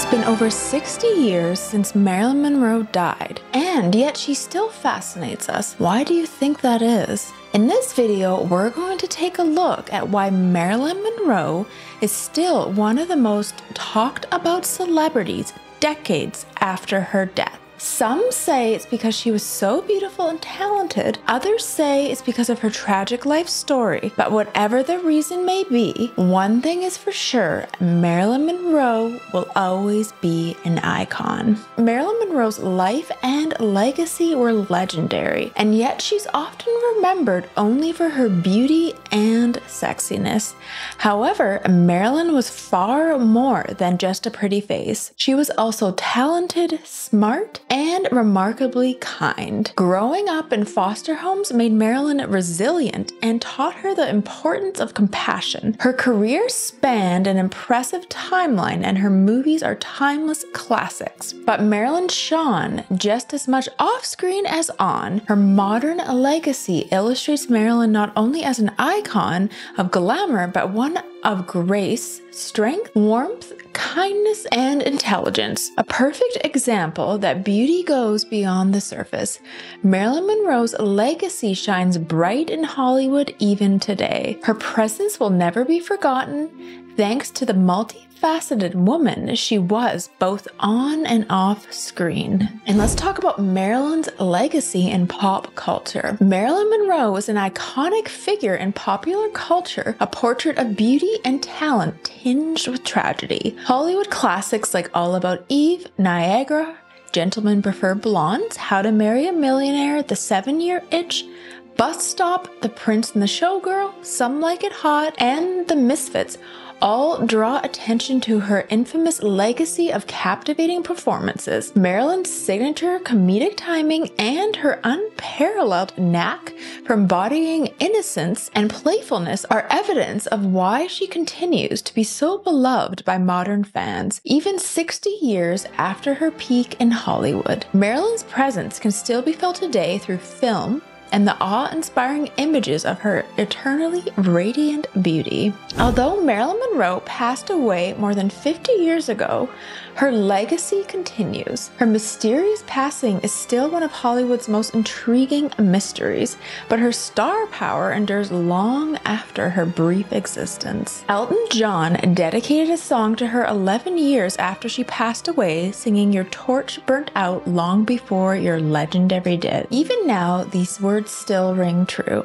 It's been over 60 years since Marilyn Monroe died, and yet she still fascinates us. Why do you think that is? In this video, we're going to take a look at why Marilyn Monroe is still one of the most talked about celebrities decades after her death. Some say it's because she was so beautiful and talented, others say it's because of her tragic life story, but whatever the reason may be, one thing is for sure, Marilyn Monroe will always be an icon. Marilyn Monroe's life and legacy were legendary, and yet she's often remembered only for her beauty and sexiness. However, Marilyn was far more than just a pretty face. She was also talented, smart, and remarkably kind. Growing up in foster homes made Marilyn resilient and taught her the importance of compassion. Her career spanned an impressive timeline, and her movies are timeless classics. But Marilyn shone just as much off-screen as on. Her modern legacy illustrates Marilyn not only as an icon of glamour, but one of grace, strength, warmth, kindness, and intelligence. A perfect example that beauty goes beyond the surface. Marilyn Monroe's legacy shines bright in Hollywood even today. Her presence will never be forgotten thanks to the multifaceted woman she was both on and off screen. And let's talk about Marilyn's legacy in pop culture. Marilyn Monroe is an iconic figure in popular culture, a portrait of beauty and talent tinged with tragedy. Hollywood classics like All About Eve, Niagara, Gentlemen Prefer Blondes, How to Marry a Millionaire, The 7-Year Itch, Bus Stop, The Prince and the Showgirl, Some Like It Hot, and The Misfits all draw attention to her infamous legacy of captivating performances. Marilyn's signature comedic timing and her unparalleled knack for embodying innocence and playfulness are evidence of why she continues to be so beloved by modern fans, even 60 years after her peak in Hollywood. Marilyn's presence can still be felt today through film, and the awe-inspiring images of her eternally radiant beauty. Although Marilyn Monroe passed away more than 50 years ago, her legacy continues. Her mysterious passing is still one of Hollywood's most intriguing mysteries, but her star power endures long after her brief existence. Elton John dedicated a song to her 11 years after she passed away, singing "Your torch burnt out long before your legendary did." Even now, these words still ring true.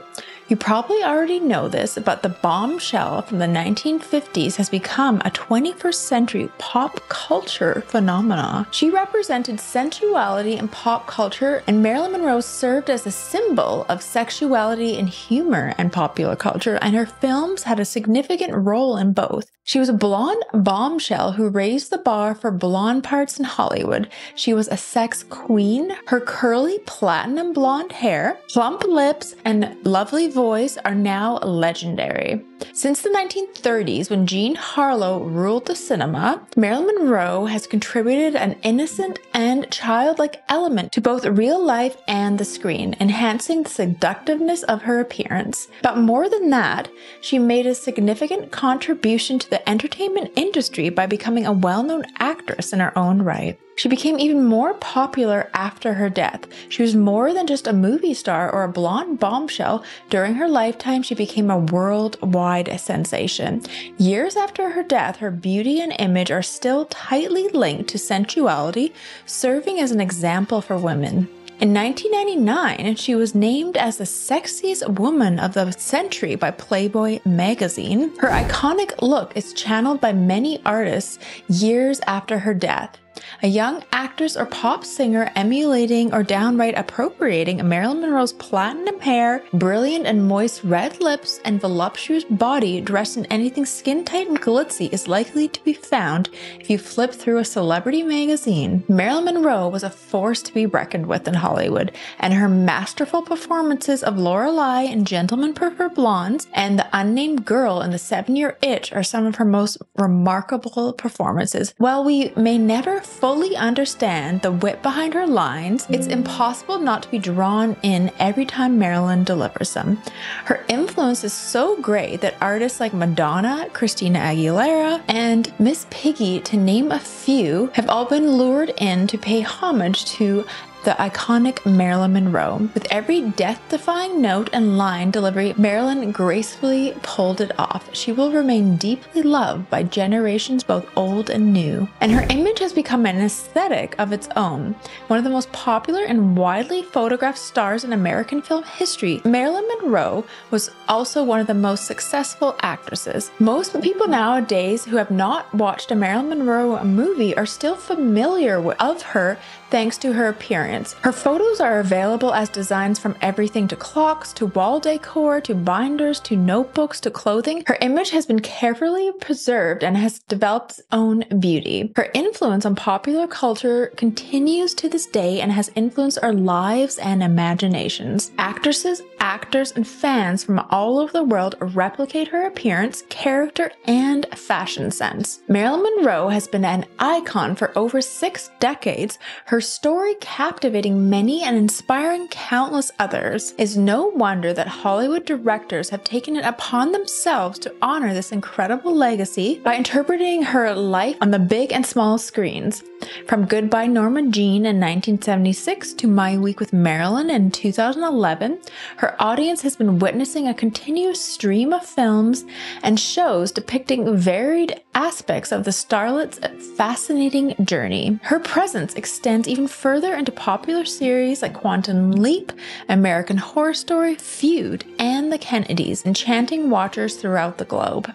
You probably already know this, but the bombshell from the 1950s has become a 21st century pop culture phenomenon. She represented sensuality in pop culture, and Marilyn Monroe served as a symbol of sexuality and humor in popular culture, and her films had a significant role in both. She was a blonde bombshell who raised the bar for blonde parts in Hollywood. She was a sex queen. Her curly platinum blonde hair, plump lips, and lovely voice are now legendary. Since the 1930s, when Jean Harlow ruled the cinema, Marilyn Monroe has contributed an innocent and childlike element to both real life and the screen, enhancing the seductiveness of her appearance. But more than that, she made a significant contribution to the entertainment industry by becoming a well-known actress in her own right. She became even more popular after her death. She was more than just a movie star or a blonde bombshell. During her lifetime, she became a worldwide sensation. Years after her death, her beauty and image are still tightly linked to sensuality, serving as an example for women. In 1999, she was named as the sexiest woman of the century by Playboy magazine. Her iconic look is channeled by many artists years after her death. A young actress or pop singer emulating or downright appropriating Marilyn Monroe's platinum hair, brilliant and moist red lips, and voluptuous body dressed in anything skin-tight and glitzy is likely to be found if you flip through a celebrity magazine. Marilyn Monroe was a force to be reckoned with in Hollywood, and her masterful performances of Lorelei in Gentlemen Prefer Blondes and The Unnamed Girl in The 7-Year Itch are some of her most remarkable performances. While we may never fully understand the wit behind her lines, it's impossible not to be drawn in every time Marilyn delivers them. Her influence is so great that artists like Madonna, Christina Aguilera, and Miss Piggy, to name a few, have all been lured in to pay homage to the iconic Marilyn Monroe. With every death-defying note and line delivery, Marilyn gracefully pulled it off. She will remain deeply loved by generations both old and new, and her image has become an aesthetic of its own. One of the most popular and widely photographed stars in American film history, Marilyn Monroe was also one of the most successful actresses. Most people nowadays who have not watched a Marilyn Monroe movie are still familiar with her thanks to her appearance. Her photos are available as designs from everything to clocks, to wall decor, to binders, to notebooks, to clothing. Her image has been carefully preserved and has developed its own beauty. Her influence on popular culture continues to this day and has influenced our lives and imaginations. Actresses, actors, and fans from all over the world replicate her appearance, character, and fashion sense. Marilyn Monroe has been an icon for over 6 decades. Her story captivating many and inspiring countless others. It's no wonder that Hollywood directors have taken it upon themselves to honor this incredible legacy by interpreting her life on the big and small screens. From Goodbye Norma Jean in 1976 to My Week with Marilyn in 2011, her audience has been witnessing a continuous stream of films and shows depicting varied aspects of the starlet's fascinating journey. Her presence extends even further into popular series like Quantum Leap, American Horror Story, Feud, and The Kennedys, enchanting watchers throughout the globe.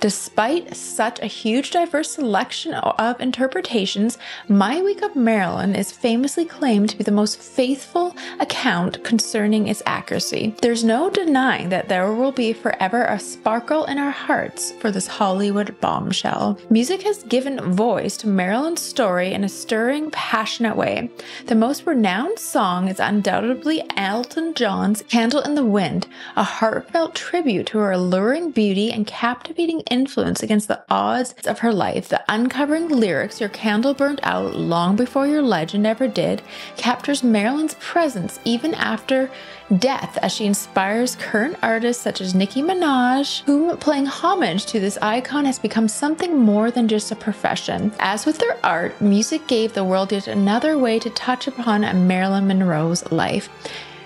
Despite such a huge diverse selection of interpretations, My Week of Marilyn is famously claimed to be the most faithful account concerning its accuracy. There's no denying that there will be forever a sparkle in our hearts for this Hollywood bombshell. Music has given voice to Marilyn's story in a stirring, passionate way. The most renowned song is undoubtedly Elton John's Candle in the Wind, a heartfelt tribute to her alluring beauty and captivating influence against the odds of her life. The uncovering lyrics, "Your candle burned out long before your legend ever did," captures Marilyn's presence even after death as she inspires current artists such as Nicki Minaj, whom playing homage to this icon has become something more than just a profession. As with their art, music gave the world yet another way to touch upon Marilyn Monroe's life.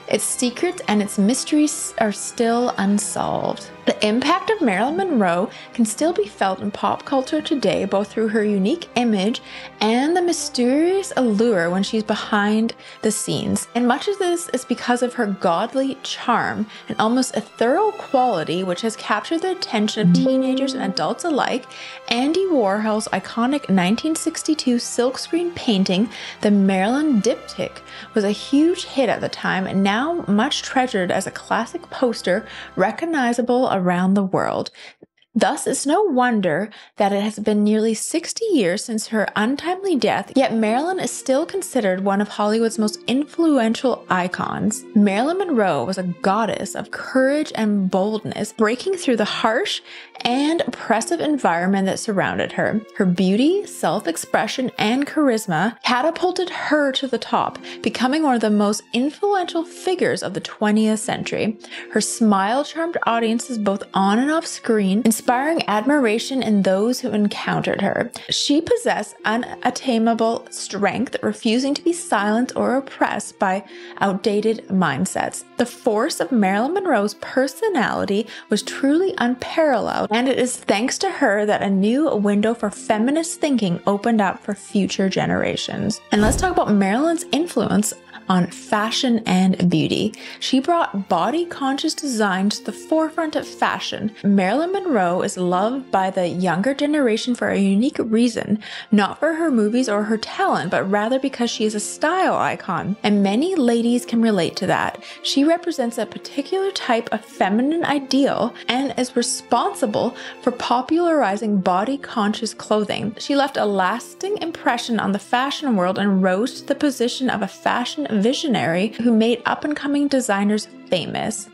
Its secrets and its mysteries are still unsolved. The impact of Marilyn Monroe can still be felt in pop culture today, both through her unique image and the mysterious allure when she's behind the scenes. And much of this is because of her godly charm and almost ethereal quality, which has captured the attention of teenagers and adults alike. Andy Warhol's iconic 1962 silkscreen painting, The Marilyn Diptych, was a huge hit at the time and now much treasured as a classic poster recognizable around the world. Thus, it's no wonder that it has been nearly 60 years since her untimely death, yet Marilyn is still considered one of Hollywood's most influential icons. Marilyn Monroe was a goddess of courage and boldness, breaking through the harsh and oppressive environment that surrounded her. Her beauty, self-expression, and charisma catapulted her to the top, becoming one of the most influential figures of the 20th century. Her smile charmed audiences both on and off screen, inspiring admiration in those who encountered her. She possessed unattainable strength, refusing to be silenced or oppressed by outdated mindsets. The force of Marilyn Monroe's personality was truly unparalleled, and it is thanks to her that a new window for feminist thinking opened up for future generations. And let's talk about Marilyn's influence on fashion and beauty. She brought body-conscious design to the forefront of fashion. Marilyn Monroe is loved by the younger generation for a unique reason, not for her movies or her talent, but rather because she is a style icon. And many ladies can relate to that. She represents a particular type of feminine ideal and is responsible for popularizing body-conscious clothing. She left a lasting impression on the fashion world and rose to the position of a fashion visionary who made up-and-coming designers famous.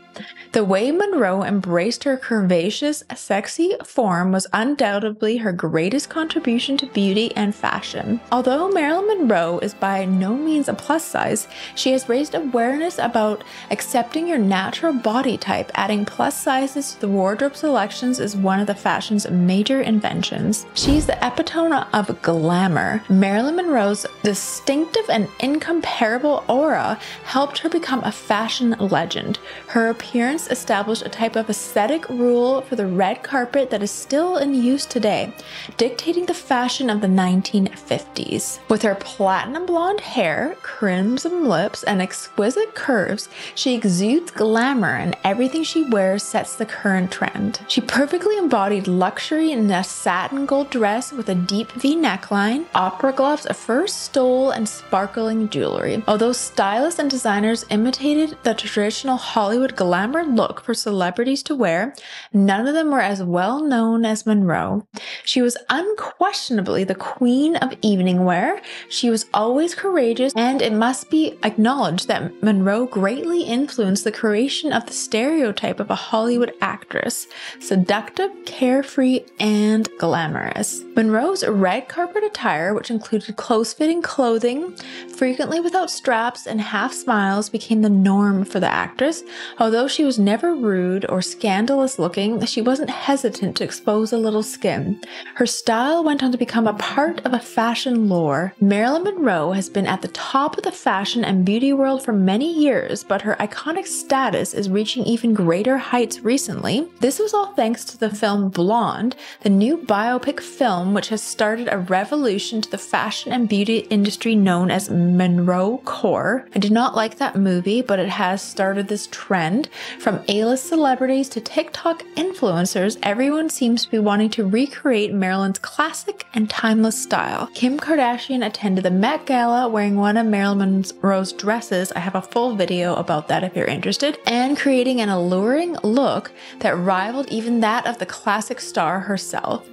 The way Monroe embraced her curvaceous, sexy form was undoubtedly her greatest contribution to beauty and fashion. Although Marilyn Monroe is by no means a plus size, she has raised awareness about accepting your natural body type. Adding plus sizes to the wardrobe selections is one of the fashion's major inventions. She's the epitome of glamour. Marilyn Monroe's distinctive and incomparable aura helped her become a fashion legend. Her appearance established a type of aesthetic rule for the red carpet that is still in use today, dictating the fashion of the 1950s. With her platinum blonde hair, crimson lips, and exquisite curves, she exudes glamour, and everything she wears sets the current trend. She perfectly embodied luxury in a satin gold dress with a deep V neckline, opera gloves, a fur stole, and sparkling jewelry. Although stylists and designers imitated the traditional Hollywood glamour look for celebrities to wear, none of them were as well known as Monroe. She was unquestionably the queen of evening wear. She was always courageous, and it must be acknowledged that Monroe greatly influenced the creation of the stereotype of a Hollywood actress: seductive, carefree, and glamorous. Monroe's red carpet attire, which included close-fitting clothing, frequently without straps, and half smiles, became the norm for the actress. Although she was never rude or scandalous looking, she wasn't hesitant to expose a little skin. Her style went on to become a part of a fashion lore. Marilyn Monroe has been at the top of the fashion and beauty world for many years, but her iconic status is reaching even greater heights recently. This was all thanks to the film Blonde, the new biopic film which has started a revolution to the fashion and beauty industry known as Monroe Core. I did not like that movie, but it has started this trend. From A-list celebrities to TikTok influencers, everyone seems to be wanting to recreate Marilyn's classic and timeless style. Kim Kardashian attended the Met Gala wearing one of Marilyn Monroe's dresses. I have a full video about that if you're interested, and creating an alluring look that rivaled even that of the classic star herself.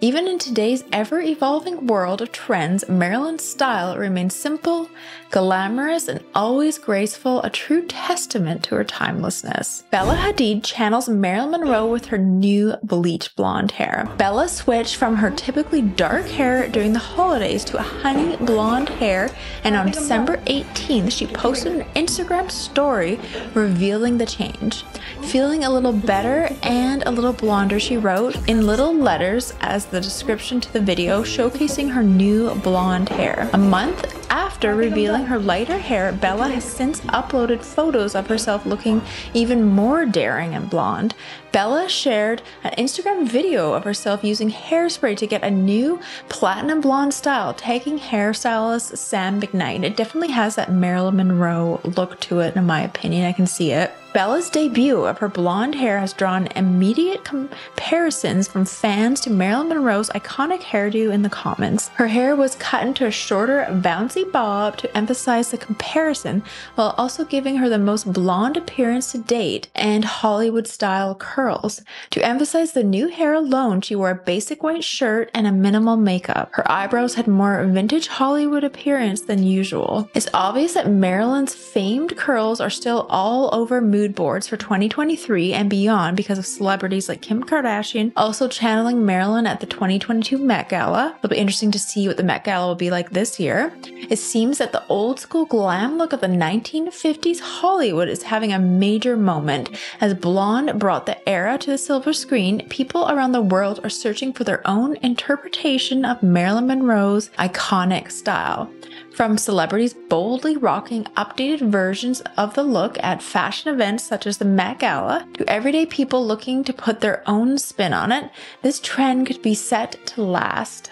Even in today's ever-evolving world of trends, Marilyn's style remains simple, glamorous, and always graceful, a true testament to her timelessness. Bella Hadid channels Marilyn Monroe with her new bleach blonde hair. Bella switched from her typically dark hair during the holidays to a honey blonde hair, and on December 18th, she posted an Instagram story revealing the change. "Feeling a little better and a little blonder," she wrote in little letters as the description to the video, showcasing her new blonde hair. A month after revealing her lighter hair, Bella has since uploaded photos of herself looking even more daring and blonde. Bella shared an Instagram video of herself using hairspray to get a new platinum blonde style, tagging hairstylist Sam McKnight. It definitely has that Marilyn Monroe look to it, in my opinion. I can see it. Bella's debut of her blonde hair has drawn immediate comparisons from fans to Marilyn Monroe's iconic hairdo in the comments. Her hair was cut into a shorter, bouncy bob to emphasize the comparison, while also giving her the most blonde appearance to date and Hollywood-style curls. To emphasize the new hair alone, she wore a basic white shirt and a minimal makeup. Her eyebrows had more vintage Hollywood appearance than usual. It's obvious that Marilyn's famed curls are still all over mood boards for 2023 and beyond because of celebrities like Kim Kardashian also channeling Marilyn at the 2022 Met Gala. It'll be interesting to see what the Met Gala will be like this year. It seems that the old school glam look of the 1950s Hollywood is having a major moment. As blonde brought the era to the silver screen, people around the world are searching for their own interpretation of Marilyn Monroe's iconic style. From celebrities boldly rocking updated versions of the look at fashion events such as the Met Gala, to everyday people looking to put their own spin on it, this trend could be set to last.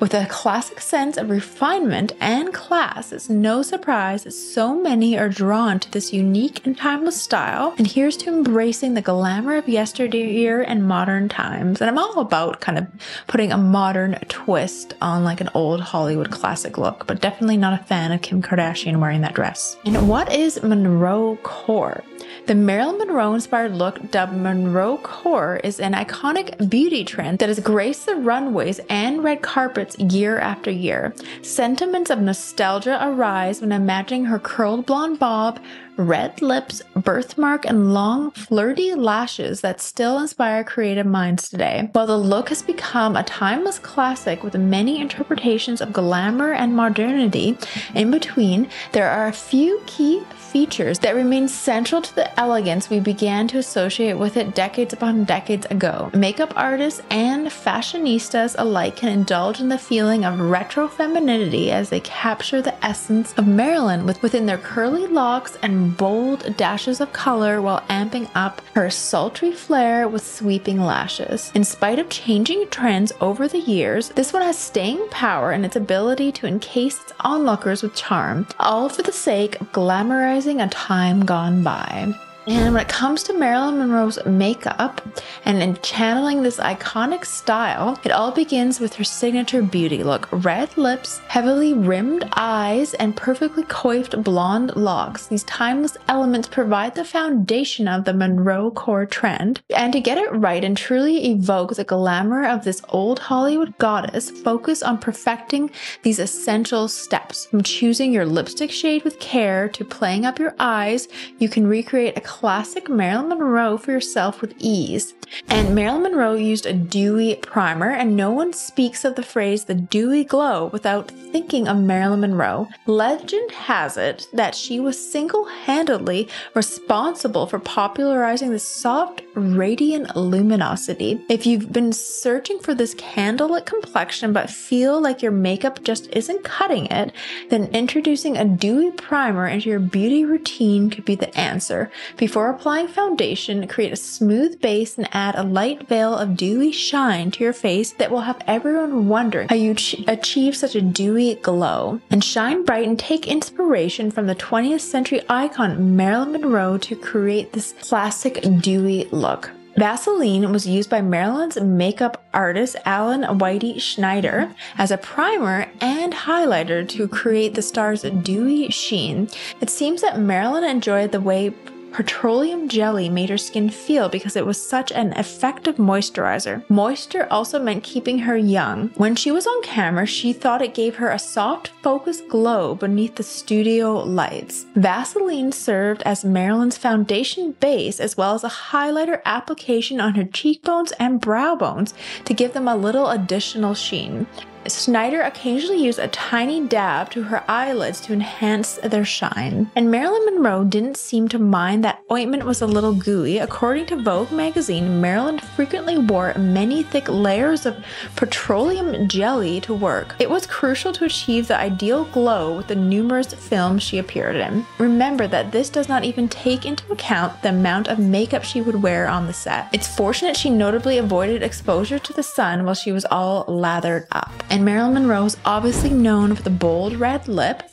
With a classic sense of refinement and class, it's no surprise that so many are drawn to this unique and timeless style, and here's to embracing the glamour of yesteryear and modern times. And I'm all about kind of putting a modern twist on like an old Hollywood classic look, but definitely not a fan of Kim Kardashian wearing that dress. And what is Monroe Core? The Marilyn Monroe-inspired look, dubbed Monroe Core, is an iconic beauty trend that has graced the runways and red carpets year after year. Sentiments of nostalgia arise when imagining her curled blonde bob, red lips, birthmark and long, flirty lashes that still inspire creative minds today. While the look has become a timeless classic with many interpretations of glamour and modernity in between, there are a few key features that remain central to the elegance we began to associate with it decades upon decades ago. Makeup artists and fashionistas alike can indulge in the feeling of retro femininity as they capture the essence of Marilyn within their curly locks and bold dashes of color while amping up her sultry flair with sweeping lashes. In spite of changing trends over the years, this one has staying power in its ability to encase its onlookers with charm, all for the sake of glamorizing a time gone by. And when it comes to Marilyn Monroe's makeup and in channeling this iconic style, it all begins with her signature beauty look. Red lips, heavily rimmed eyes, and perfectly coiffed blonde locks. These timeless elements provide the foundation of the Monroe Core trend. And to get it right and truly evoke the glamour of this old Hollywood goddess, focus on perfecting these essential steps. From choosing your lipstick shade with care to playing up your eyes, you can recreate a classic Marilyn Monroe for yourself with ease. And Marilyn Monroe used a dewy primer, and no one speaks of the phrase the dewy glow without thinking of Marilyn Monroe. Legend has it that she was single-handedly responsible for popularizing the soft, radiant luminosity. If you've been searching for this candlelit complexion but feel like your makeup just isn't cutting it, then introducing a dewy primer into your beauty routine could be the answer. Before applying foundation, create a smooth base and add a light veil of dewy shine to your face that will have everyone wondering how you achieve such a dewy glow. And shine bright and take inspiration from the 20th century icon Marilyn Monroe to create this classic dewy look. Vaseline was used by Marilyn's makeup artist Allan Whitey Snyder as a primer and highlighter to create the star's dewy sheen. It seems that Marilyn enjoyed the way petroleum jelly made her skin feel because it was such an effective moisturizer. Moisture also meant keeping her young. When she was on camera, she thought it gave her a soft, focused glow beneath the studio lights. Vaseline served as Marilyn's foundation base as well as a highlighter application on her cheekbones and brow bones to give them a little additional sheen. Snyder occasionally used a tiny dab to her eyelids to enhance their shine. And Marilyn Monroe didn't seem to mind that ointment was a little gooey. According to Vogue magazine, Marilyn frequently wore many thick layers of petroleum jelly to work. It was crucial to achieve the ideal glow with the numerous films she appeared in. Remember that this does not even take into account the amount of makeup she would wear on the set. It's fortunate she notably avoided exposure to the sun while she was all lathered up. And Marilyn Monroe is obviously known for the bold red lip.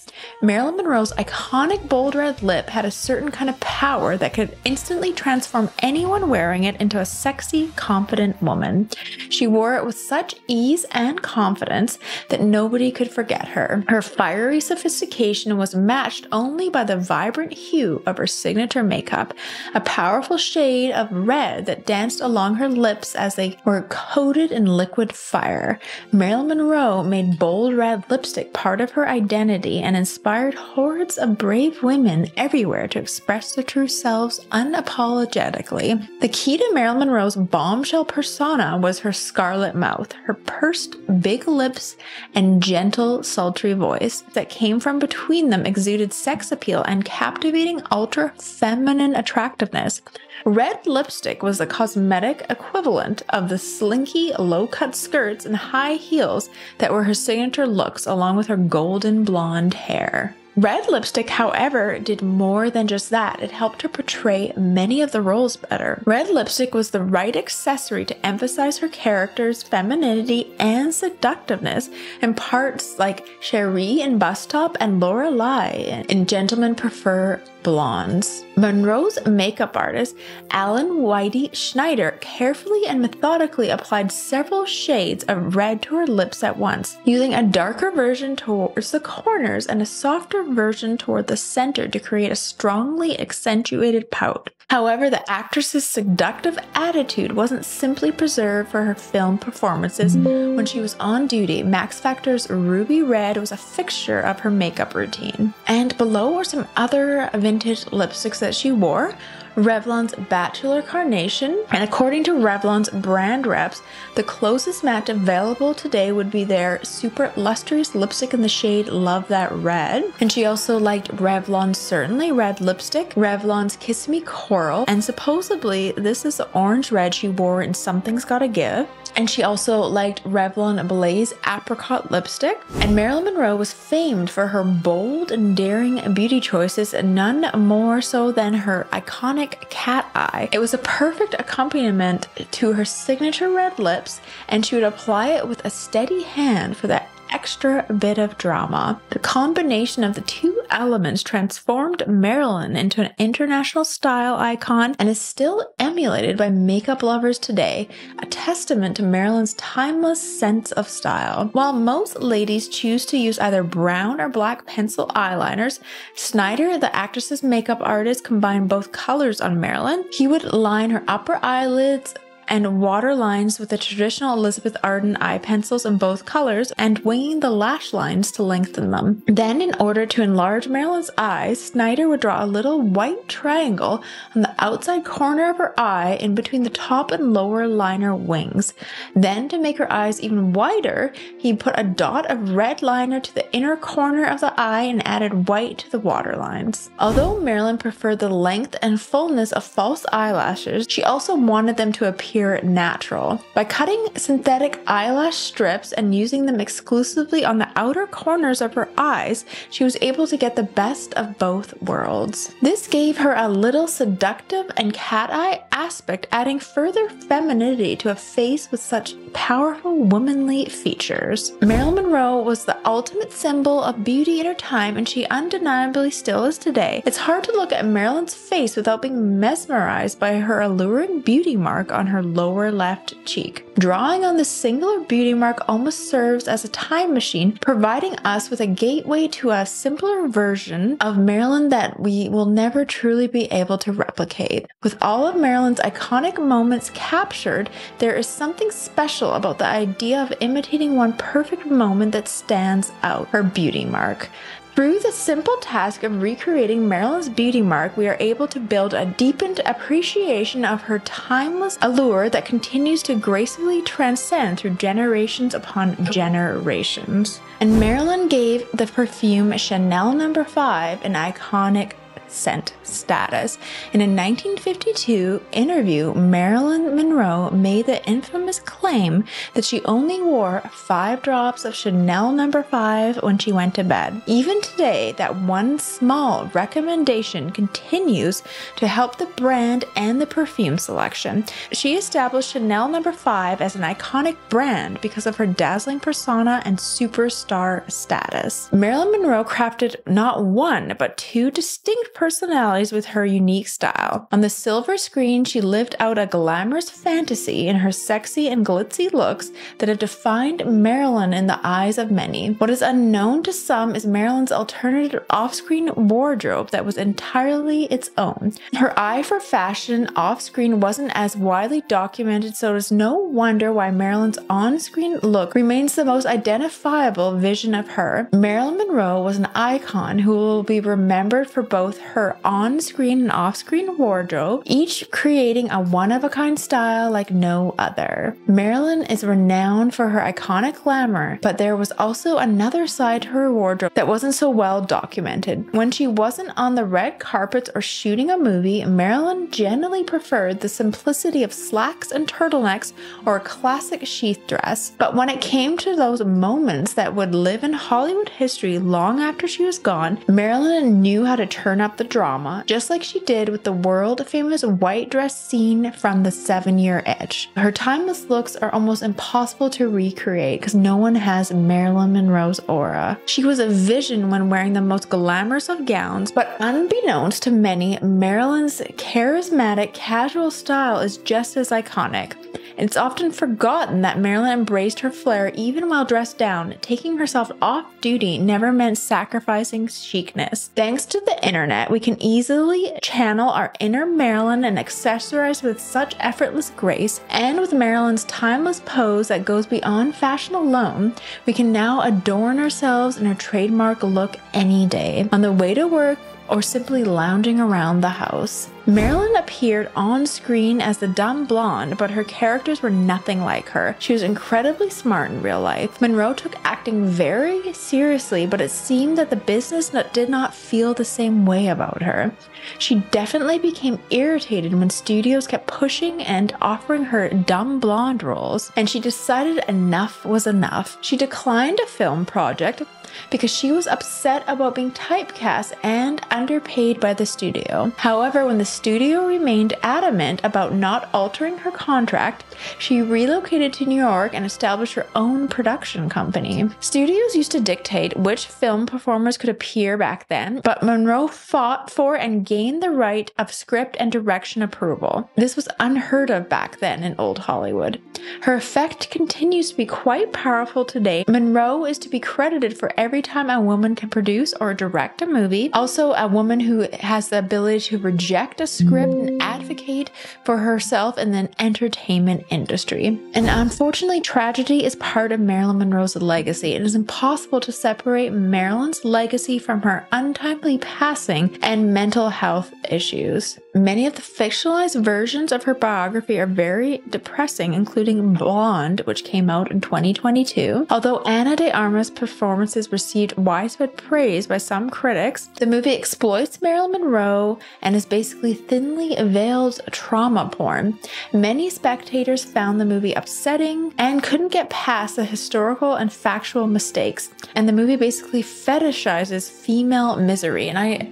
Marilyn Monroe's iconic bold red lip had a certain kind of power that could instantly transform anyone wearing it into a sexy, confident woman. She wore it with such ease and confidence that nobody could forget her. Her fiery sophistication was matched only by the vibrant hue of her signature makeup, a powerful shade of red that danced along her lips as they were coated in liquid fire. Marilyn Monroe made bold red lipstick part of her identity and inspired hordes of brave women everywhere to express their true selves unapologetically. The key to Marilyn Monroe's bombshell persona was her scarlet mouth, her pursed big lips, and gentle, sultry voice that came from between them exuded sex appeal and captivating ultra-feminine attractiveness. Red lipstick was the cosmetic equivalent of the slinky, low-cut skirts and high heels that were her signature looks, along with her golden blonde hair. Red lipstick, however, did more than just that. It helped her portray many of the roles better. Red lipstick was the right accessory to emphasize her character's femininity and seductiveness, and parts like Cherie in Bus Stop and Lorelai in Gentlemen Prefer Blondes. Monroe's makeup artist, Allan Whitey Snyder, carefully and methodically applied several shades of red to her lips at once, using a darker version towards the corners and a softer version toward the center to create a strongly accentuated pout. However, the actress's seductive attitude wasn't simply preserved for her film performances. When she was on duty, Max Factor's ruby red was a fixture of her makeup routine. And below are some other vintage lipsticks that she wore. Revlon's Bachelor Carnation, and according to Revlon's brand reps, the closest match available today would be their super lustrous lipstick in the shade Love That Red. And she also liked Revlon's Certainly Red lipstick, Revlon's Kiss Me Coral, and supposedly this is the orange red she wore in Something's Gotta Give. And she also liked Revlon Blaze Apricot lipstick. And Marilyn Monroe was famed for her bold and daring beauty choices, none more so than her iconic cat eye. It was a perfect accompaniment to her signature red lips, and she would apply it with a steady hand for that extra bit of drama. The combination of the two elements transformed Marilyn into an international style icon and is still emulated by makeup lovers today, a testament to Marilyn's timeless sense of style. While most ladies choose to use either brown or black pencil eyeliners, Snyder, the actress's makeup artist, combined both colors on Marilyn. He would line her upper eyelids and water lines with the traditional Elizabeth Arden eye pencils in both colors and winging the lash lines to lengthen them. Then, in order to enlarge Marilyn's eyes, Snyder would draw a little white triangle on the outside corner of her eye in between the top and lower liner wings. Then, to make her eyes even wider, he put a dot of red liner to the inner corner of the eye and added white to the water lines. Although Marilyn preferred the length and fullness of false eyelashes, she also wanted them to appear natural. By cutting synthetic eyelash strips and using them exclusively on the outer corners of her eyes, she was able to get the best of both worlds. This gave her a little seductive and cat-eye aspect, adding further femininity to a face with such powerful womanly features. Marilyn Monroe was the ultimate symbol of beauty in her time, and she undeniably still is today. It's hard to look at Marilyn's face without being mesmerized by her alluring beauty mark on her lower left cheek. Drawing on this singular beauty mark almost serves as a time machine, providing us with a gateway to a simpler version of Marilyn that we will never truly be able to replicate. With all of Marilyn's iconic moments captured, there is something special about the idea of imitating one perfect moment that stands out, her beauty mark. Through the simple task of recreating Marilyn's beauty mark, we are able to build a deepened appreciation of her timeless allure that continues to gracefully transcend through generations upon generations. And Marilyn gave the perfume Chanel No. 5 an iconic scent status. In a 1952 interview, Marilyn Monroe made the infamous claim that she only wore 5 drops of Chanel No. 5 when she went to bed. Even today, that one small recommendation continues to help the brand and the perfume selection. She established Chanel No. 5 as an iconic brand because of her dazzling persona and superstar status. Marilyn Monroe crafted not one, but 2 distinct personalities with her unique style. On the silver screen, she lived out a glamorous fantasy in her sexy and glitzy looks that have defined Marilyn in the eyes of many. What is unknown to some is Marilyn's alternative off-screen wardrobe that was entirely its own. Her eye for fashion off-screen wasn't as widely documented, so it is no wonder why Marilyn's on-screen look remains the most identifiable vision of her. Marilyn Monroe was an icon who will be remembered for both her on-screen and off-screen wardrobe, each creating a one-of-a-kind style like no other. Marilyn is renowned for her iconic glamour, but there was also another side to her wardrobe that wasn't so well documented. When she wasn't on the red carpets or shooting a movie, Marilyn generally preferred the simplicity of slacks and turtlenecks or a classic sheath dress. But when it came to those moments that would live in Hollywood history long after she was gone, Marilyn knew how to turn up the drama, just like she did with the world-famous white dress scene from The 7-Year Itch. Her timeless looks are almost impossible to recreate because no one has Marilyn Monroe's aura. She was a vision when wearing the most glamorous of gowns, but unbeknownst to many, Marilyn's charismatic, casual style is just as iconic. It's often forgotten that Marilyn embraced her flair even while dressed down. Taking herself off duty never meant sacrificing chicness. Thanks to the internet, we can easily channel our inner Marilyn and accessorize with such effortless grace, and with Marilyn's timeless pose that goes beyond fashion alone, we can now adorn ourselves in her trademark look any day, on the way to work, or simply lounging around the house. Marilyn appeared on screen as the dumb blonde, but her characters were nothing like her. She was incredibly smart in real life. Monroe took acting very seriously, but it seemed that the business did not feel the same way about her. She definitely became irritated when studios kept pushing and offering her dumb blonde roles, and she decided enough was enough. She declined a film project because she was upset about being typecast and underpaid by the studio. However, when the studio remained adamant about not altering her contract, she relocated to New York and established her own production company. Studios used to dictate which film performers could appear back then, but Monroe fought for and gained the right of script and direction approval. This was unheard of back then in old Hollywood. Her effect continues to be quite powerful today. Monroe is to be credited for every time a woman can produce or direct a movie, also a woman who has the ability to reject a script and advocate for herself in the entertainment industry. And unfortunately, tragedy is part of Marilyn Monroe's legacy. It is impossible to separate Marilyn's legacy from her untimely passing and mental health issues. Many of the fictionalized versions of her biography are very depressing, including Blonde, which came out in 2022. Although Ana de Armas' performances received widespread praise by some critics, the movie exploits Marilyn Monroe and is basically thinly veiled trauma porn. Many spectators found the movie upsetting and couldn't get past the historical and factual mistakes, and the movie basically fetishizes female misery. And I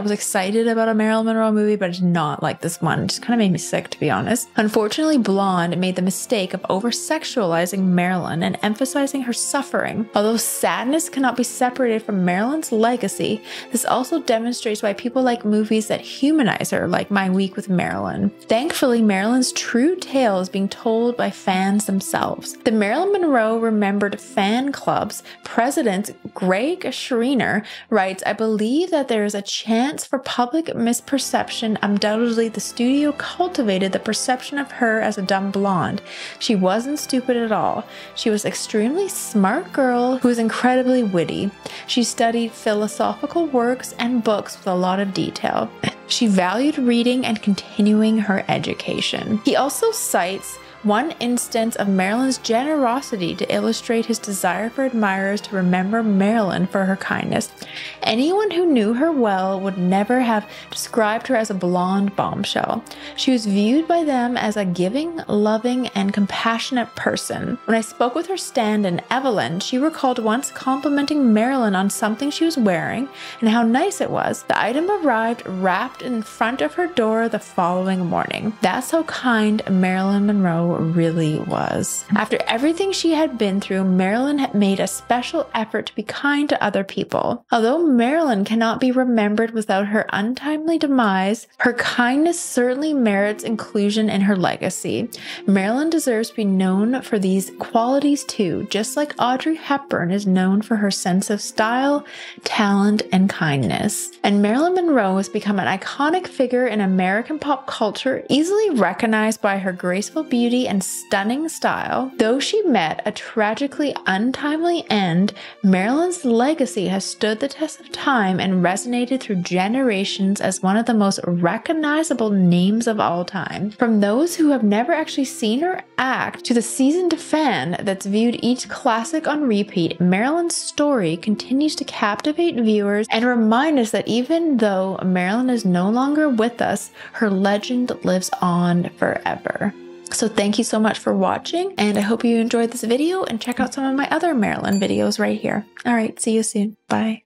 was excited about a Marilyn Monroe movie, but I did not like this one. It just kind of made me sick, to be honest. Unfortunately, Blonde made the mistake of over-sexualizing Marilyn and emphasizing her suffering. Although sadness cannot be separated from Marilyn's legacy, this also demonstrates why people like movies that humanize her, like My Week with Marilyn. Thankfully, Marilyn's true tale is being told by fans themselves. The Marilyn Monroe Remembered fan club's president, Greg Schreiner, writes, "I believe that there is a chance for public misperception. Undoubtedly, the studio cultivated the perception of her as a dumb blonde. She wasn't stupid at all. She was an extremely smart girl who was incredibly witty. She studied philosophical works and books with a lot of detail. She valued reading and continuing her education." He also cites one instance of Marilyn's generosity to illustrate his desire for admirers to remember Marilyn for her kindness. "Anyone who knew her well would never have described her as a blonde bombshell. She was viewed by them as a giving, loving, and compassionate person. When I spoke with her stand-in, Evelyn, she recalled once complimenting Marilyn on something she was wearing and how nice it was. The item arrived wrapped in front of her door the following morning. That's how kind Marilyn Monroe really was." After everything she had been through, Marilyn had made a special effort to be kind to other people. Although Marilyn cannot be remembered without her untimely demise, her kindness certainly merits inclusion in her legacy. Marilyn deserves to be known for these qualities too, just like Audrey Hepburn is known for her sense of style, talent, and kindness. And Marilyn Monroe has become an iconic figure in American pop culture, easily recognized by her graceful beauty and stunning style. Though she met a tragically untimely end, Marilyn's legacy has stood the test of time and resonated through generations as one of the most recognizable names of all time. From those who have never actually seen her act to the seasoned fan that's viewed each classic on repeat, Marilyn's story continues to captivate viewers and remind us that even though Marilyn is no longer with us, her legend lives on forever. So thank you so much for watching, and I hope you enjoyed this video, and check out some of my other Marilyn videos right here. All right, see you soon. Bye.